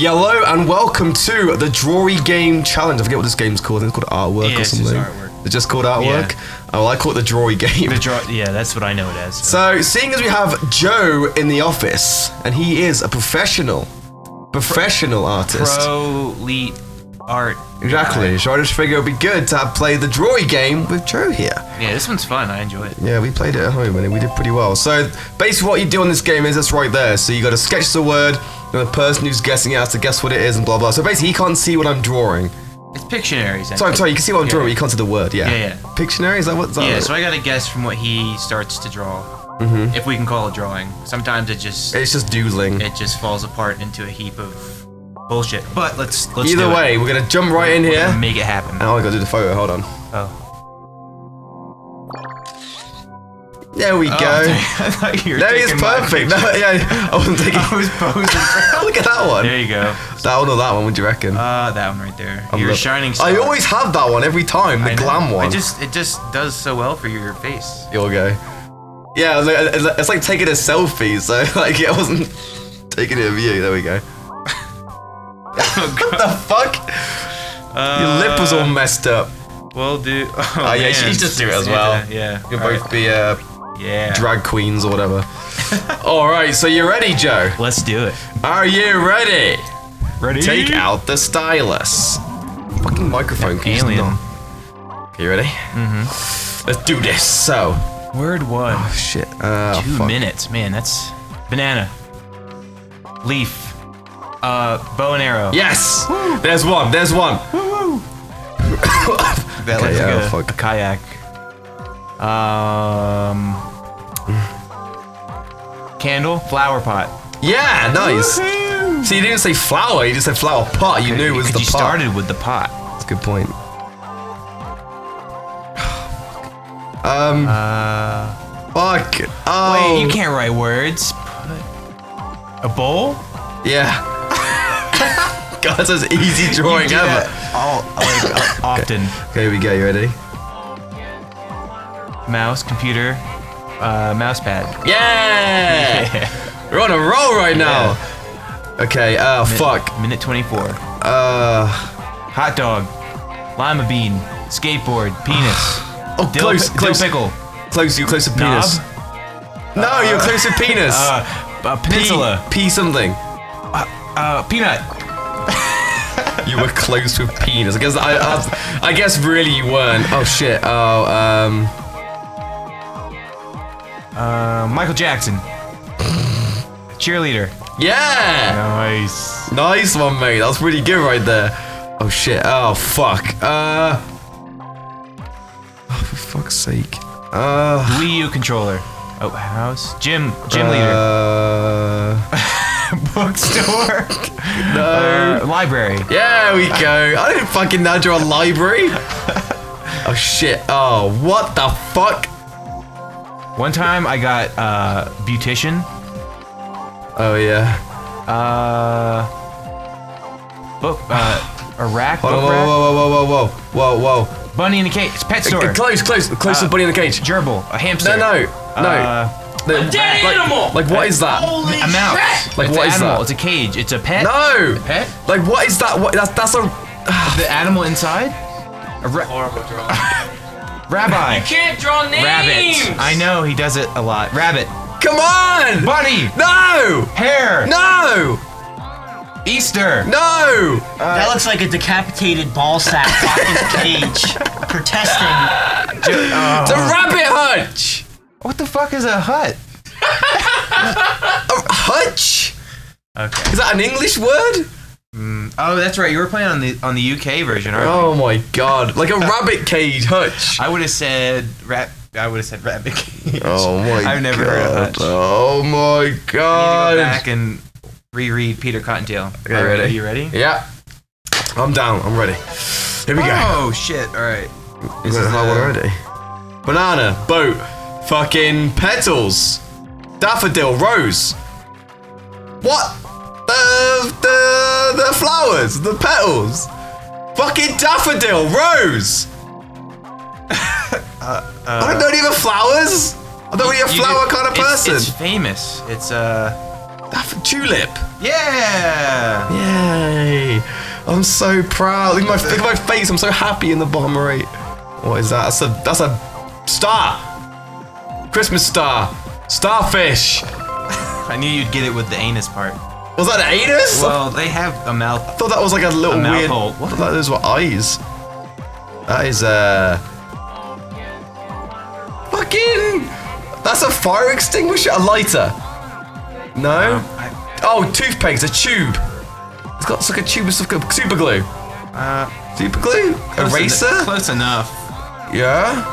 Hello and welcome to the Drawy Game Challenge. I forget what this game's called. I think it's called Artwork or something. It's just Artwork. It's just called Artwork? Yeah. Oh, well, I call it the Drawy Game. Yeah, that's what I know it as. So, seeing as we have Joe in the office, and he is a professional artist. Pro-lead art. Exactly. So I just figured it would be good to have played the Drawy Game with Joe here. Yeah, this one's fun. I enjoy it. Yeah, we played it at home and we did pretty well. So, basically what you do on this game is that's right there. So, you got to sketch the word, and the person who's guessing it has to guess what it is and blah blah. So basically, he can't see what I'm drawing. It's Pictionary. Sorry, you can see what I'm drawing, but you can't see the word. Yeah. Pictionary, is that what? Yeah. So I got to guess from what he starts to draw, if we can call it drawing. Sometimes it's just doodling. It just falls apart into a heap of bullshit. But let's. Either way, we're gonna jump right in here. Make it happen. Oh, I gotta do the photo. Hold on. Oh. There we go. I thought you were there, he is perfect. I wasn't taking. I was posing. Look at that one. There you go. That one or that one? What do you reckon? That one right there. You're a shining star. I always have that one every time. The glam one. It just does so well for your face. You'll go. Yeah, it's like taking a selfie. So like, I wasn't taking it of you. There we go. What the fuck? Your lip was all messed up. Well, dude. Oh yeah, you just do it as well. Yeah. You'll both be drag queens or whatever. Alright, so you ready, Joe? Let's do it. Are you ready? Ready? Take out the stylus. Fucking microphone keeps on. Okay, you ready? Mm-hmm. Let's do this, so. Word one. Oh, shit. 2 minutes. Man, that's... Banana. Leaf. Bow and arrow. Yes! Woo! There's one, there's one. Woo-woo! That looks like a kayak. Candle, flower pot. Yeah, nice. So you didn't say flower, you just said flower pot. You knew it was the pot. You started with the pot. That's a good point. Fuck. Oh. Wait, you can't write words. A bowl? Yeah. God, that's an easy drawing ever. Often. Okay, here we go. You ready? Mouse, computer, mouse pad. Yeah! We're on a roll right now! Yeah. Okay, fuck. Minute 24. Hot dog, lima bean, skateboard, penis. Oh, close. Dill pickle. Close, you're close to penis. Knob? No, you're close to penis. Peninsula. P something. Peanut. You were close with penis. I guess really you weren't. Oh, shit. Oh, Michael Jackson. Cheerleader. Yeah! Nice. Nice one, mate. That was really good right there. Oh, shit. Oh, fuck. Oh, for fuck's sake. Wii U controller. Oh, house. Gym leader. Bookstore. No. Library. Yeah, we go. I didn't fucking know you're a library. Oh, shit. Oh, what the fuck? One time I got beautician. Oh yeah. Book a rack. Whoa! Bunny in the cage. Pet store. Close to bunny in the cage. Gerbil. A hamster. No. A dead animal. Like what is that? Holy a mouse. Shit. Like it's what is animal. That? It's a cage. It's a pet. No. A pet. Like what is that? What? That's a. The animal inside. A rabbit. Rabbi. You can't draw names. Rabbit. I know he does it a lot. Rabbit. Come on. Bunny. No. Hare. No. Easter. No. That looks like a decapitated ball sack locked in a cage, protesting. It's a rabbit hutch. What the fuck is a hut? A hutch. Okay. Is that an English word? Oh, that's right. You were playing on the UK version, aren't you? Oh my god! Like a rabbit cage hutch. I would have said rabbit cage. Oh my god! I've never heard of hutch. Oh my god! I need to go back and reread Peter Cottontail. Okay, ready? You ready? Yeah. I'm down. I'm ready. Here we go. Oh shit! All right. This is how we're ready. Banana, boat, fucking petals, daffodil, rose. What? The flowers, the petals, fucking daffodil, rose. I don't even flowers. I'm not really a flower kind of person. It's famous. It's a tulip. Yeah. Yeah. I'm so proud. Look at my face. I'm so happy in the bottom right. What is that? That's a star. Christmas star. Starfish. I knew you'd get it with the anus part. Was that an anus? Well, they have a mouth. I thought that was like a little weird. Hole. What? I thought those were eyes. That is fucking. That's a fire extinguisher. A lighter. No. Oh, toothpicks. A tube. It's got like a tube of super glue. Super glue. Eraser. Close enough. Yeah.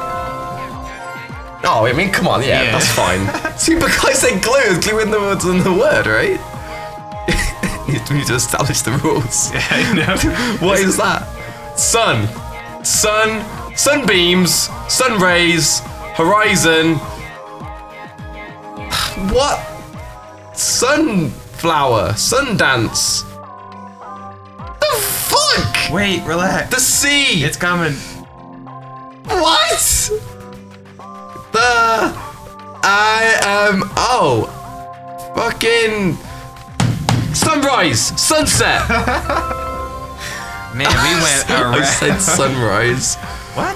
Oh, I mean, come on. Yeah, that's fine. Super glue. I said glue. Glue in the words and the word, right? We need to establish the rules. Yeah, I know. What is that? Sun. Sun. Sunbeams. Sun rays. Horizon. What? Sunflower. Sundance. The fuck? Wait, relax. The sea. It's coming. What? The... I am... Oh. Fucking... Sunrise! Sunset! Man, we went around. I said sunrise. What? I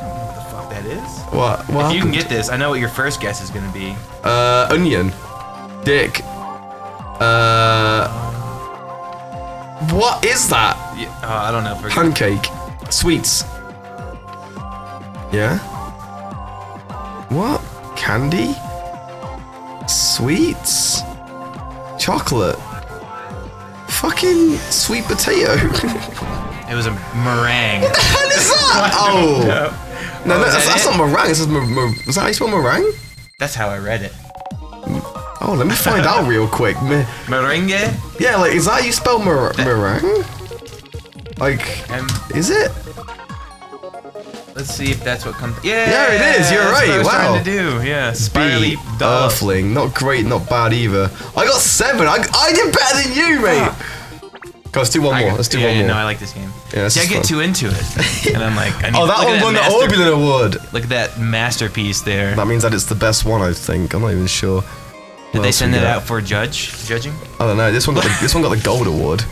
don't know what the fuck that is. What? What if you can get this, I know what your first guess is gonna be. Onion. Dick. What is that? Oh, I don't know. Pancake. Sweets. Yeah? What? Candy? Sweets? Chocolate? Fucking sweet potato. It was a meringue. What the hell is that? Oh. No, that's not meringue. This is was that how you spell meringue? That's how I read it. Oh, let me find out real quick. Meringue? Yeah, like, is that how you spell meringue? Like, is it? Let's see if that's what comes. Yeah, yeah, it is. You're right. What I was trying to do. Yeah, spirally earthling. Not great, not bad either. I got 7. I did better than you, mate. God, let's do one more. Let's do one more. No, I like this game. Yeah, see, I get too into it, and I'm like, I need that one won the Orbulin Award. Look at that masterpiece there. That means that it's the best one, I think. I'm not even sure. Did they send it out for judging? I don't know. This one got the, this one got the gold award.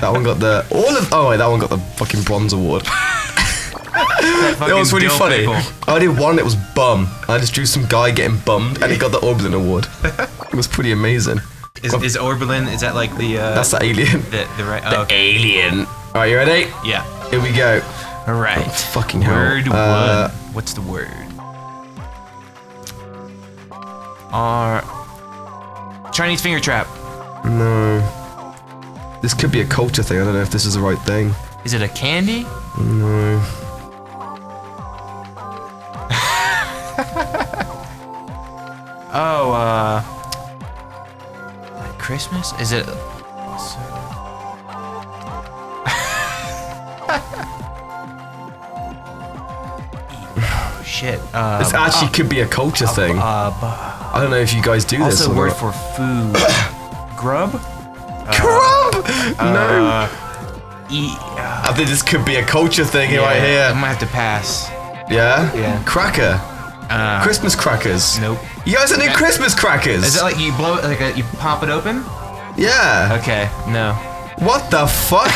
That one got the Oh wait, that one got the fucking bronze award. That was really funny. People. I did one that was bum. I just drew some guy getting bummed, and he got the Orbulin Award. It was pretty amazing. Is Orbulin? Is that like the? That's the alien. The alien. All right, you ready? Yeah. Here we go. All right. Oh, fucking hell. Word one. What's the word? Chinese finger trap. No. This could be a culture thing. I don't know if this is the right thing. Is it a candy? No. Oh, like Christmas? Is it? Oh shit! This actually could be a culture thing. I don't know if you guys do this. Also, word for food. Grub. Grub? No. I think this could be a culture thing right here. I might have to pass. Yeah. Yeah. Cracker. Christmas crackers. Nope. You guys are new Christmas crackers. Is it like you blow it, like you pop it open? Yeah. Okay. No. What the fuck?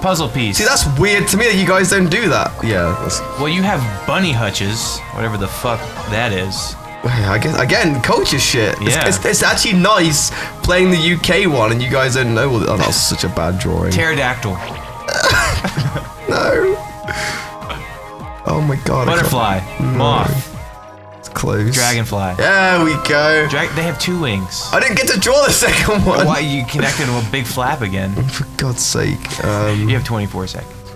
Puzzle piece. See, that's weird to me that you guys don't do that. Yeah. Well, you have bunny hutches, whatever the fuck that is. I guess again, culture shit. Yeah. It's actually nice playing the UK one, and you guys don't know. Oh, that's such a bad drawing. Pterodactyl. No. Oh my god. Butterfly. Moth. Close. Dragonfly. There we go. They have 2 wings. I didn't get to draw the second one. Why are you connecting to a big flap again? For God's sake. You have 24 seconds.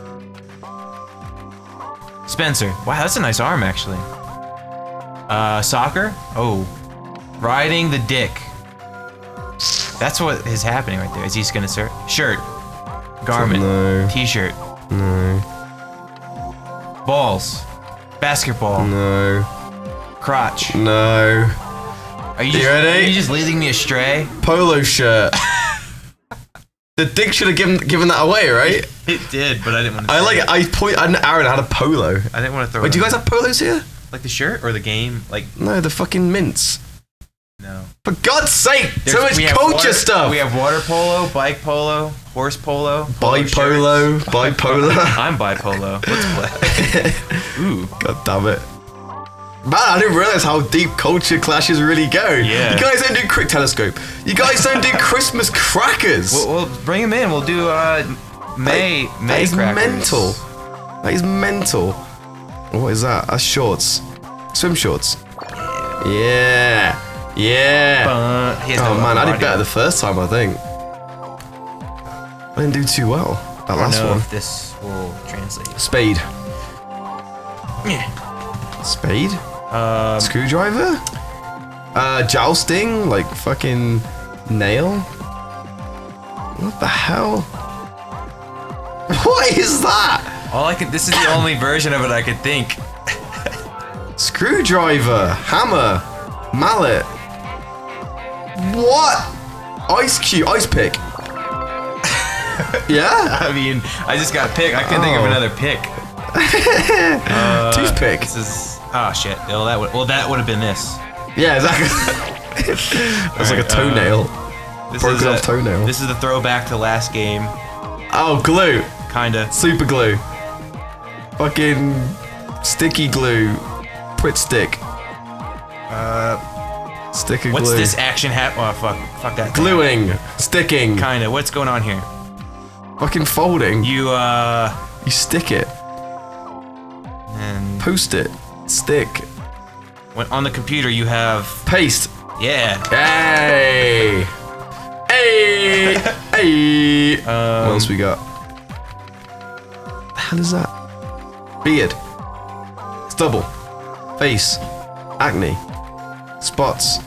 Spencer. Wow, that's a nice arm, actually. Soccer. Oh. Riding the dick. That's what is happening right there. Is he just going to shirt? Garment. No. T-shirt. No. Balls. Basketball. No. Crotch. No. Are you ready? Are you just leading me astray? Polo shirt. The dick should have given that away, right? It did, but I didn't want to. Aaron had a polo. I didn't want to throw. Wait, do you guys have polos here? Like the shirt or the game? Like no, the fucking mints. No. For God's sake, so much culture stuff. We have water polo, bike polo, horse polo, bipolo, bipolar. I'm bipolo. Let's play. Ooh, God damn it. Man, I didn't realize how deep culture clashes really go. Yeah. You guys don't do quick telescope. You guys don't do Christmas crackers. We'll bring them in. We'll do May crackers. That is mental. That is mental. What is that? That's shorts. Swim shorts. Yeah. Yeah. Oh man, I did better the first time, I think. I didn't do too well. That last one. I don't know if this will translate. Spade. Yeah. Spade? Screwdriver? Jousting? Like fucking nail? What the hell? What is that? This is the only version of it I could think. Screwdriver, hammer, mallet. What? Ice cube, ice pick. Yeah? I mean, I just got pick. I couldn't think of another pick. Toothpick. This is, oh shit. Well, that would have been this. Yeah, exactly. That's like a toenail. Broken off toenail. This is the throwback to last game. Oh, glue. Kinda. Super glue. Fucking sticky glue. Prit stick. Stick and glue. What's this action hat? Oh, fuck that. Gluing. Sticking. Kinda. What's going on here? Fucking folding. You stick it. And post it. Stick. When on the computer you have paste. Yeah. Hey. Hey. Hey. What else we got? What the hell is that? Beard. It's double. Face. Acne. Spots.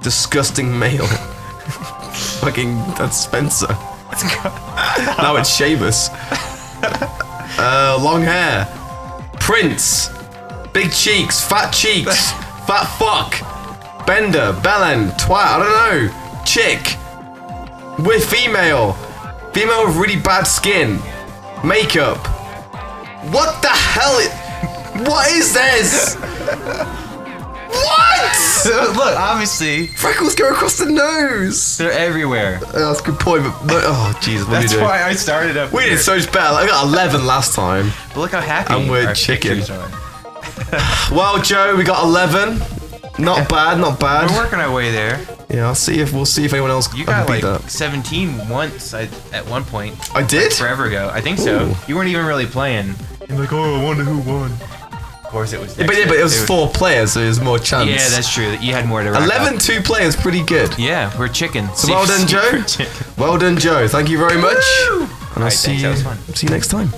Disgusting male. Fucking, that's Spencer. Now it's Seamus. Long hair. Prince. Big cheeks. Fat cheeks. Fat fuck. Bender. Belen. Twat. I don't know. Chick. We're female. Female with really bad skin. Makeup. What the hell is... What is this? What? Look, obviously. Freckles go across the nose. They're everywhere. Oh, that's a good point. But oh, jeez, what are you doing? That's why I started up here. We did so much better. I got 11 last time. But look how happy and we're chicken. Well, Joe, we got 11. Not bad, not bad. We're working our way there. Yeah, we'll see if anyone else can beat that. You got like 17 once at one point. I did? Like forever ago. I think so. Ooh. You weren't even really playing. I'm like, oh, I wonder who won. Of course it was. But it was 4 players, so there's more chance. Yeah, that's true. You had more to wrap 11 up. 2 players, pretty good. Yeah, we're chickens. So well done, Joe. Thank you very much. Woo! And I'll see you next time.